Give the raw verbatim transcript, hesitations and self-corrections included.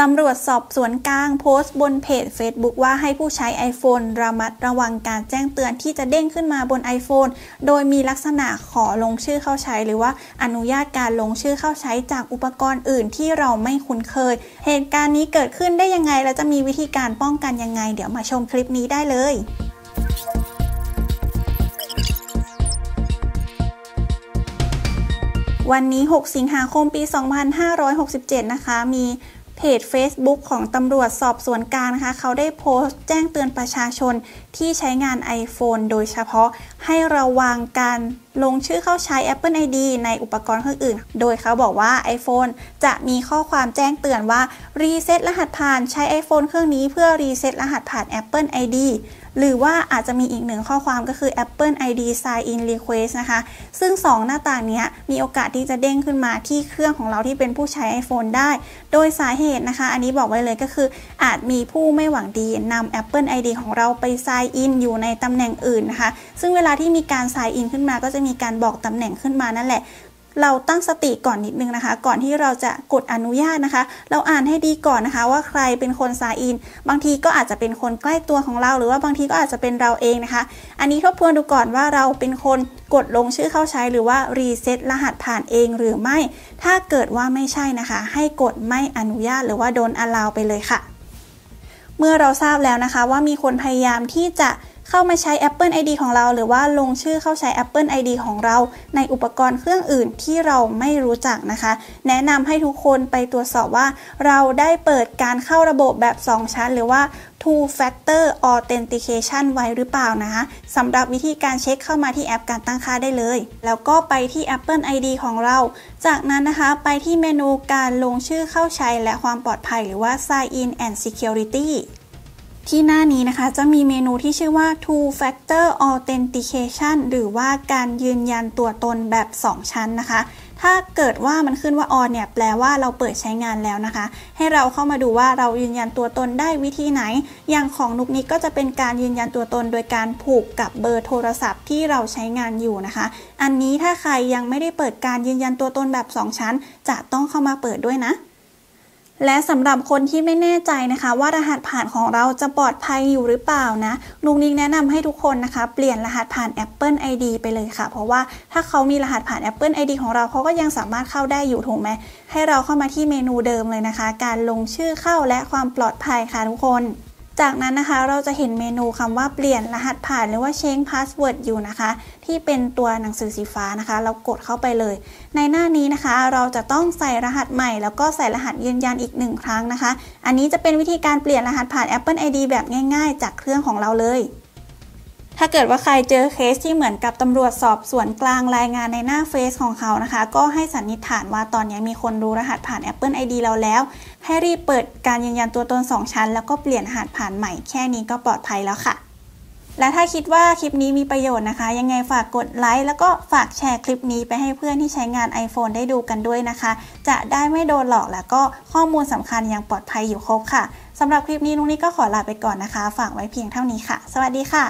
ตำรวจสอบสวนกลางโพสต์บนเพจ Facebook ว่าให้ผู้ใช้ iPhone ระมัดระวังการแจ้งเตือนที่จะเด้งขึ้นมาบน iPhone โดยมีลักษณะขอลงชื่อเข้าใช้หรือว่าอนุญาตการลงชื่อเข้าใช้จากอุปกรณ์อื่นที่เราไม่คุ้นเคยเหตุการณ์นี้เกิดขึ้นได้ยังไงและจะมีวิธีการป้องกันยังไงเดี๋ยวมาชมคลิปนี้ได้เลยวันนี้หกสิงหาคมปีสองพันห้าร้อยหกสิบเจ็ดนะคะมีเพจ Facebook ของตำรวจสอบสวนกลางนะคะเขาได้โพสต์แจ้งเตือนประชาชนที่ใช้งาน iPhone โดยเฉพาะให้ระวังการลงชื่อเข้าใช้ Apple ไอ ดี ในอุปกรณ์เครื่องอื่นโดยเขาบอกว่า iPhone จะมีข้อความแจ้งเตือนว่ารีเซ็ตรหัสผ่านใช้ iPhone เครื่องนี้เพื่อรีเซ็ตรหัสผ่าน Apple ไอ ดี หรือว่าอาจจะมีอีกหนึ่งข้อความก็คือ Apple ไอ ดี Sign In Request นะคะซึ่งสองหน้าต่างนี้มีโอกาสที่จะเด้งขึ้นมาที่เครื่องของเราที่เป็นผู้ใช้ iPhone ได้โดยสาเหตุนะคะอันนี้บอกไว้เลยก็คืออาจมีผู้ไม่หวังดีนำ Apple ไอ ดี ของเราไป Sign In อยู่ในตำแหน่งอื่นนะคะซึ่งเวลาที่มีการ Sign In ขึ้นมาก็จะมีการบอกตำแหน่งขึ้นมานั่นแหละเราตั้งสติก่อนนิดนึงนะคะก่อนที่เราจะกดอนุญาตนะคะเราอ่านให้ดีก่อนนะคะว่าใครเป็นคนไซน์อินบางทีก็อาจจะเป็นคนใกล้ตัวของเราหรือว่าบางทีก็อาจจะเป็นเราเองนะคะอันนี้ทบทวนดูก่อนว่าเราเป็นคนกดลงชื่อเข้าใช้หรือว่ารีเซ็ตรหัสผ่านเองหรือไม่ถ้าเกิดว่าไม่ใช่นะคะให้กดไม่อนุญาตหรือว่าโดนอลาวไปเลยค่ะเมื่อเราทราบแล้วนะคะว่ามีคนพยายามที่จะเข้ามาใช้ Apple ไอ ดี ของเราหรือว่าลงชื่อเข้าใช้ Apple ไอ ดี ของเราในอุปกรณ์เครื่องอื่นที่เราไม่รู้จักนะคะแนะนำให้ทุกคนไปตรวจสอบว่าเราได้เปิดการเข้าระบบแบบสองชั้นหรือว่า ทู แฟคเตอร์ Authentication ไว้หรือเปล่านะคะสำหรับวิธีการเช็คเข้ามาที่แอปการตั้งค่าได้เลยแล้วก็ไปที่ Apple ไอ ดี ของเราจากนั้นนะคะไปที่เมนูการลงชื่อเข้าใช้และความปลอดภัยหรือว่า Sign In and Securityที่หน้านี้นะคะจะมีเมนูที่ชื่อว่า ทู แฟคเตอร์ ออเธนติเคชัน หรือว่าการยืนยันตัวตนแบบสองชั้นนะคะถ้าเกิดว่ามันขึ้นว่า on เนี่ยแปลว่าเราเปิดใช้งานแล้วนะคะให้เราเข้ามาดูว่าเรายืนยันตัวตนได้วิธีไหนอย่างของนุกนี้ก็จะเป็นการยืนยันตัวตนโดยการผูกกับเบอร์โทรศัพท์ที่เราใช้งานอยู่นะคะอันนี้ถ้าใครยังไม่ได้เปิดการยืนยันตัวตนแบบสองชั้นจะต้องเข้ามาเปิดด้วยนะและสำหรับคนที่ไม่แน่ใจนะคะว่ารหัสผ่านของเราจะปลอดภัยอยู่หรือเปล่านะนุกนิกแนะนำให้ทุกคนนะคะเปลี่ยนรหัสผ่าน Apple ไอ ดี ไปเลยค่ะเพราะว่าถ้าเขามีรหัสผ่าน Apple ไอ ดี ของเราเขาก็ยังสามารถเข้าได้อยู่ถูกไหมให้เราเข้ามาที่เมนูเดิมเลยนะคะการลงชื่อเข้าและความปลอดภัยค่ะทุกคนจากนั้นนะคะเราจะเห็นเมนูคำว่าเปลี่ยนรหัสผ่านหรือว่า Change Password อยู่นะคะที่เป็นตัวหนังสือสีฟ้านะคะเรากดเข้าไปเลยในหน้านี้นะคะเราจะต้องใส่รหัสใหม่แล้วก็ใส่รหัสยืนยันอีกหนึ่งครั้งนะคะอันนี้จะเป็นวิธีการเปลี่ยนรหัสผ่าน Apple ไอ ดี แบบง่ายๆจากเครื่องของเราเลยถ้าเกิดว่าใครเจอเคสที่เหมือนกับตำรวจสอบสวนกลางรายงานในหน้าเฟซของเขานะคะก็ให้สันนิษฐานว่าตอนนี้มีคนรู้รหัสผ่าน Apple ไอ ดี เราแล้วให้รีบเปิดการยืนยันตัวตนสองชั้นแล้วก็เปลี่ยนรหัสผ่านใหม่แค่นี้ก็ปลอดภัยแล้วค่ะและถ้าคิดว่าคลิปนี้มีประโยชน์นะคะยังไงฝากกดไลค์แล้วก็ฝากแชร์คลิปนี้ไปให้เพื่อนที่ใช้งาน iPhone ได้ดูกันด้วยนะคะจะได้ไม่โดนหลอกแล้วก็ข้อมูลสำคัญยังปลอดภัยอยู่ครบค่ะสำหรับคลิปนี้นุ้งนี่ก็ขอลาไปก่อนนะคะฝากไว้เพียงเท่านี้ค่ะสวัสดีค่ะ